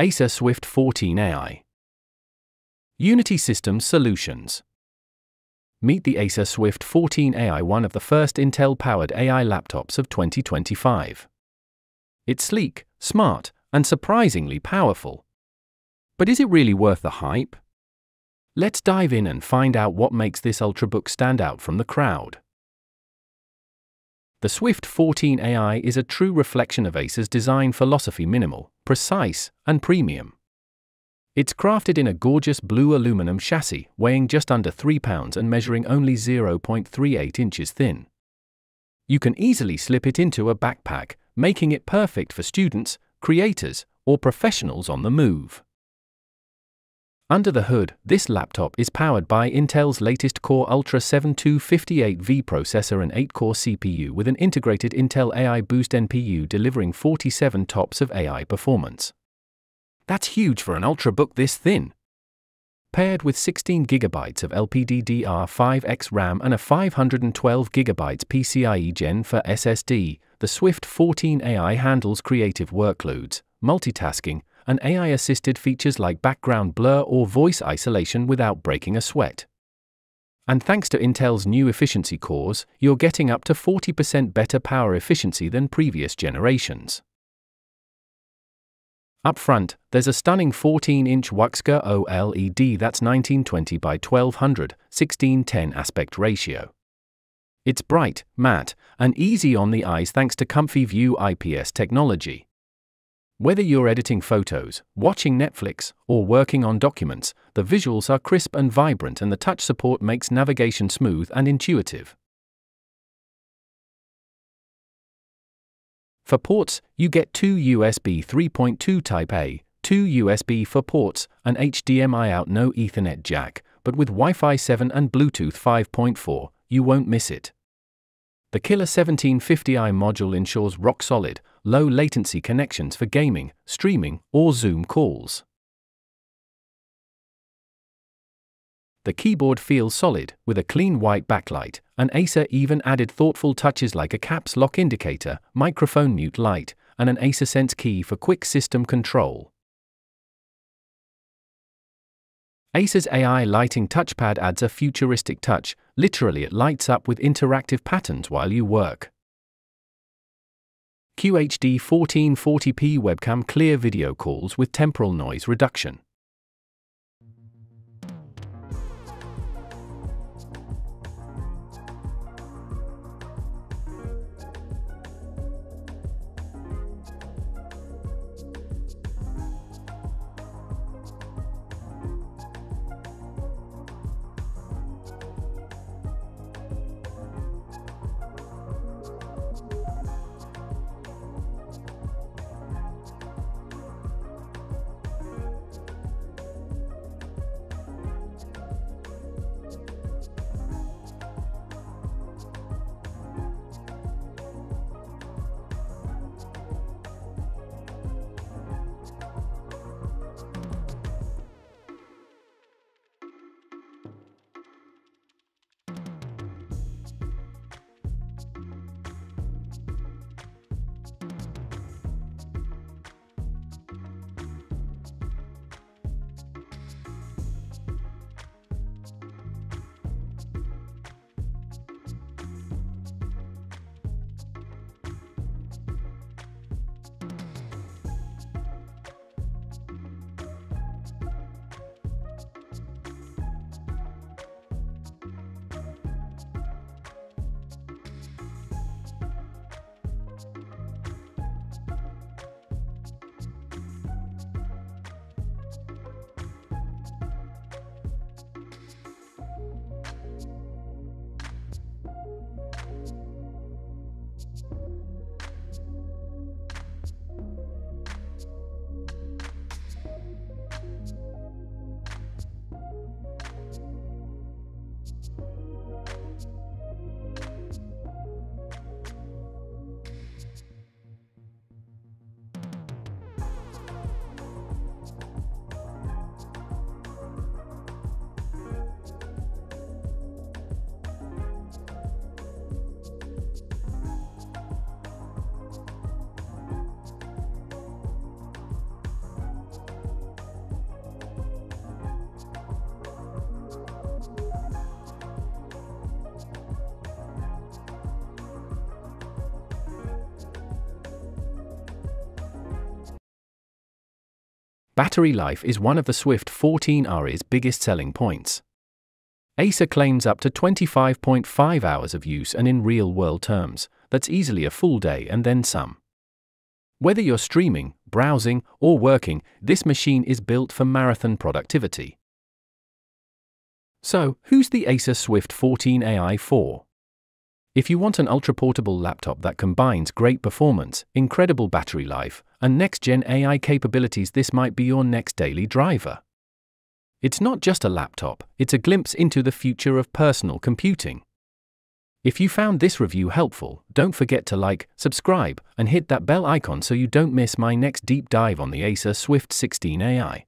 Acer Swift 14 AI. Unity Systems Solutions. Meet the Acer Swift 14 AI, one of the first Intel-powered AI laptops of 2025. It's sleek, smart, and surprisingly powerful. But is it really worth the hype? Let's dive in and find out what makes this Ultrabook stand out from the crowd. The Swift 14 AI is a true reflection of Acer's design philosophy: minimal, precise, and premium. It's crafted in a gorgeous blue aluminum chassis, weighing just under 3 pounds and measuring only 0.38 inches thin. You can easily slip it into a backpack, making it perfect for students, creators, or professionals on the move. Under the hood, this laptop is powered by Intel's latest Core Ultra 7 258V processor and 8-core CPU with an integrated Intel AI Boost NPU delivering 47 TOPS of AI performance. That's huge for an Ultrabook this thin. Paired with 16GB of LPDDR5X RAM and a 512GB PCIe Gen 4 SSD, the Swift 14 AI handles creative workloads, multitasking, and AI-assisted features like background blur or voice isolation without breaking a sweat. And thanks to Intel's new efficiency cores, you're getting up to 40% better power efficiency than previous generations. Up front, there's a stunning 14-inch WUXGA OLED that's 1920x1200, 16:10 aspect ratio. It's bright, matte, and easy on the eyes thanks to Comfy View IPS technology. Whether you're editing photos, watching Netflix, or working on documents, the visuals are crisp and vibrant, and the touch support makes navigation smooth and intuitive. For ports, you get 2 USB 3.2 Type-A, 2 USB 4 ports, an HDMI out, no Ethernet jack, but with Wi-Fi 7 and Bluetooth 5.4, you won't miss it. The Killer 1750i module ensures rock-solid, low-latency connections for gaming, streaming, or Zoom calls. The keyboard feels solid, with a clean white backlight, and Acer even added thoughtful touches like a caps lock indicator, microphone mute light, and an Acer Sense key for quick system control. Acer's AI lighting touchpad adds a futuristic touch. Literally, it lights up with interactive patterns while you work. QHD 1440p webcam clear video calls with temporal noise reduction. Battery life is one of the Swift 14 AI's biggest selling points. Acer claims up to 25.5 hours of use, and in real-world terms, that's easily a full day and then some. Whether you're streaming, browsing, or working, this machine is built for marathon productivity. So, who's the Acer Swift 14 AI for? If you want an ultra-portable laptop that combines great performance, incredible battery life, and next-gen AI capabilities, this might be your next daily driver. It's not just a laptop, it's a glimpse into the future of personal computing. If you found this review helpful, don't forget to like, subscribe, and hit that bell icon so you don't miss my next deep dive on the Acer Swift 16 AI.